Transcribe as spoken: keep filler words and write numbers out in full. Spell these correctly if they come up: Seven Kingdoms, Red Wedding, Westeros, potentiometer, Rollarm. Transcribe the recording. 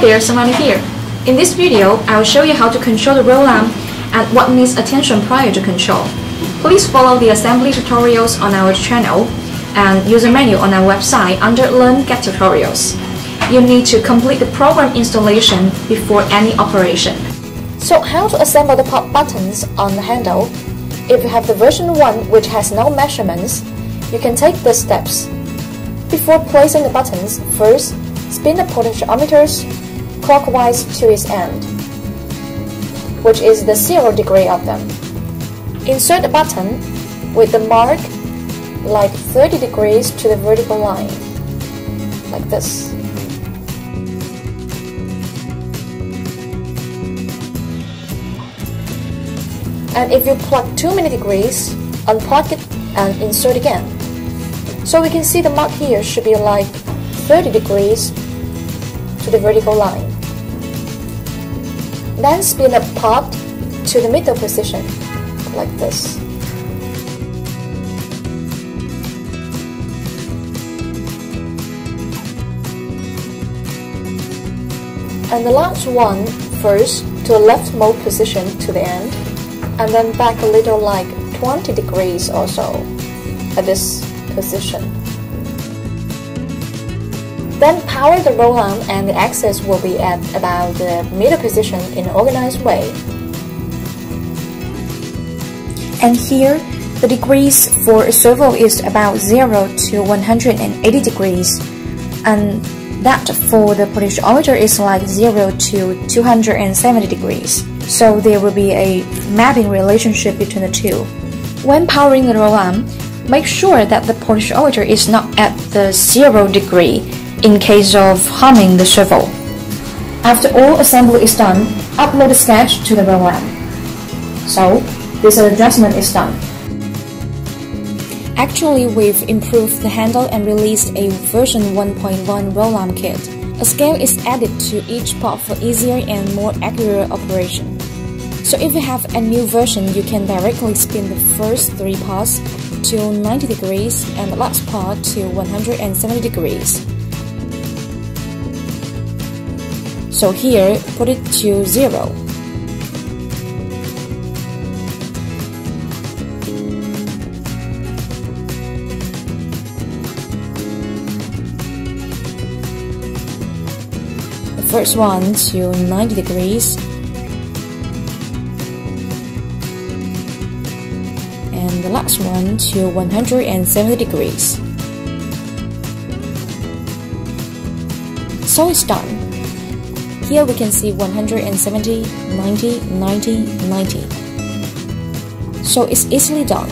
Hi there, Samani here. In this video, I will show you how to control the Rollarm and what needs attention prior to control. Please follow the assembly tutorials on our channel and user menu on our website under Learn Get Tutorials. You need to complete the program installation before any operation. So how to assemble the pop buttons on the handle? If you have the version one which has no measurements, you can take these steps. Before placing the buttons, first, spin the potentiometers clockwise to its end, which is the zero degree of them. Insert the button with the mark like thirty degrees to the vertical line, like this. And if you plug too many degrees, unplug it and insert again. So we can see the mark here should be like thirty degrees to the vertical line. Then spin the pop to the middle position, like this. And the last one first to the left mode position to the end, and then back a little like twenty degrees or so at this position. Then power the Rollarm and the axis will be at about the middle position in an organized way. And here, the degrees for a swivel is about zero to one hundred eighty degrees, and that for the potentiometer is like zero to two hundred seventy degrees. So there will be a mapping relationship between the two. When powering the Rollarm, make sure that the potentiometer is not at the zero degree, in case of harming the swivel. After all assembly is done, upload the sketch to the Rollarm. So, this adjustment is done. Actually, we've improved the handle and released a version one point one Rollarm kit. A scale is added to each part for easier and more accurate operation. So if you have a new version, you can directly spin the first three parts to ninety degrees and the last part to one hundred seventy degrees. So here, put it to zero. The first one to ninety degrees. And the last one to one hundred seventy degrees. So it's done. Here we can see one hundred seventy, ninety, ninety, ninety. So it's easily done.